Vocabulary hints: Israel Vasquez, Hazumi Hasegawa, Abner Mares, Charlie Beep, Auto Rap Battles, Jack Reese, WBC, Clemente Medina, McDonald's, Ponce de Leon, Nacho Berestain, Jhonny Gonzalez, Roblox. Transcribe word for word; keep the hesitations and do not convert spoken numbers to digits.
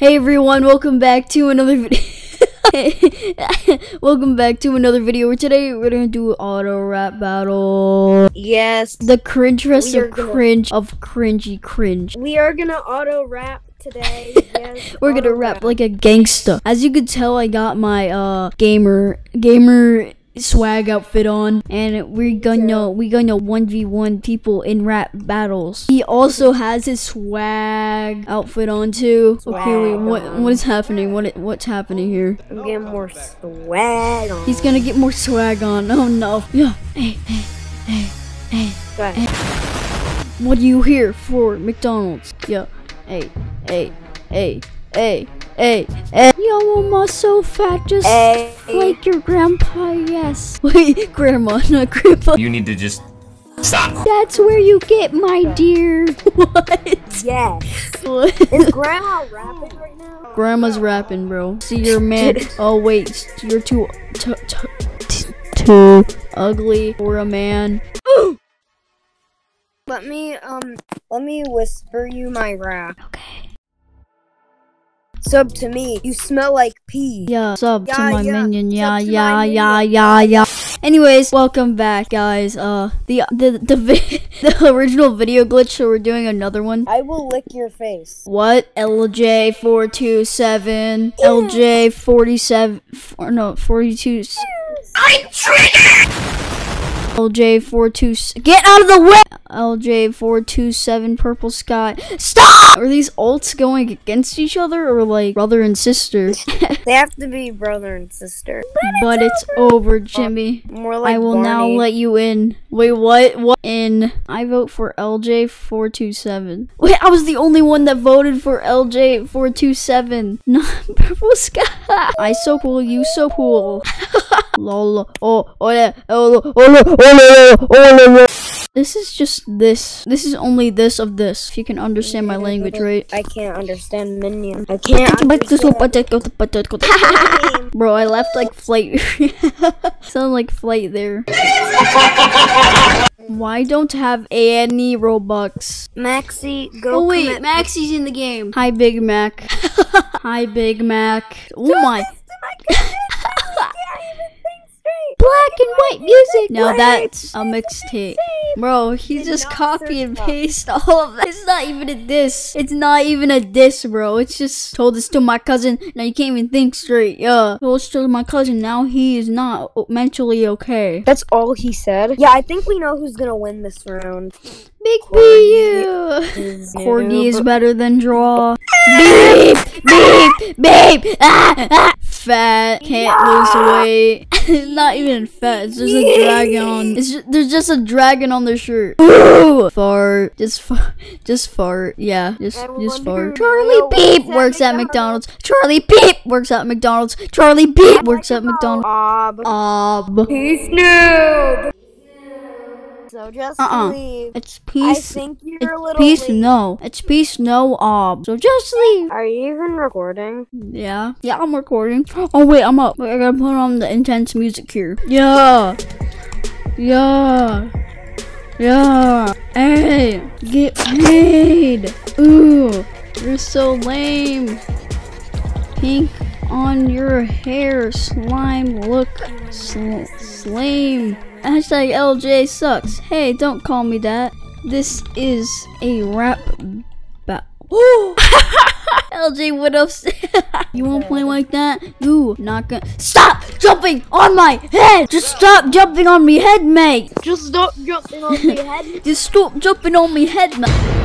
Hey everyone, welcome back to another video. Welcome back to another video where today we're gonna do auto rap battle. Yes, the cringe-rest of cringe of cringy cringe. We are gonna auto rap today. Yes, we're gonna rap, rap like a gangsta. As you could tell, I got my uh gamer gamer swag outfit on, and we're gonna we gonna one v one people in rap battles. He also has his swag outfit on too. Swag. Okay, wait, what what is happening? What what's happening here? I'm getting more swag on. He's gonna get more swag on. Oh no! Yeah. Hey, hey, hey, hey, hey. What do you hear for McDonald's? Yeah. Hey, hey, hey, hey. Hey, hey, yo, mama's so fat, just hey. Like your grandpa, yes. Wait, grandma, not grandpa. You need to just stop. That's where you get my dear. What? Yes. What? Is grandma rapping right now? Grandma's rapping, bro. See your man. Oh, wait, you're too, too, too, too ugly for a man. Let me, um, let me whisper you my rap. Okay. Sub to me, you smell like pee. Yeah, sub yeah, to my yeah. minion. Yeah, sub yeah, yeah, minion. yeah, yeah. Anyways, welcome back, guys. Uh, the the the vi the original video glitch, so we're doing another one. I will lick your face. What? L J four two seven, yeah. L J forty-seven, or no, forty-two. I'm triggered. L J four two seven. Get out of the way! L J four two seven Purple Sky. Stop! Are these alts going against each other or like brother and sister? They have to be brother and sister. But, but it's, it's over, over Jimmy. More like I will Barney. Now let you in. Wait, what? What? In. I vote for L J four two seven. Wait, I was the only one that voted for L J four two seven. Not Purple Sky. I so cool, you so cool. Lol. Oh, oh, yeah. Oh, oh, oh, oh. This is just this. This is only this of this. If you can understand my language, right? I can't understand minion. I can't understand. Bro, I left like flight. Sound like flight there. Why don't have any Robux? Maxie, go. Oh wait, Maxie's in the game. Hi, Big Mac. Hi, Big Mac. Oh my. Black and white music. No, that's a mixtape, bro. He just copy and paste all of that. It's not even a diss. It's not even a diss, bro. It's just told this to my cousin. Now you can't even think straight. Yeah, told this to my cousin. Now he is not mentally okay. That's all he said. Yeah, I think we know who's gonna win this round. Big P U. Corgi is better than draw. Beep, beep, beep. Ah, ah. Fat can't lose weight. Not even fat. It's just a dragon. It's just, there's just a dragon on their shirt. Ooh. Fart. Just fart. Just fart. Yeah. Just just fart. Charlie Beep works at McDonald's. Charlie Beep works at McDonald's. Charlie Beep works at McDonald's. Ob. Ob. He's new. So just uh-uh. leave. It's peace. I think you're it's a little peace. Late. No, it's peace. No, ob. So just leave. Are you even recording? Yeah, yeah, I'm recording. Oh wait, I'm up. Wait, I gotta put on the intense music here. Yeah, yeah, yeah. Hey, get paid. Ooh, you're so lame. Pink on your hair, slime. Look, sl slame. Hashtag L J sucks. Hey, don't call me that. This is a rap battle. L J would have said. You won't play like that? You not gonna stop jumping on my head. Just stop jumping on me head, mate. Just stop jumping on me head. Just stop jumping on me head, mate.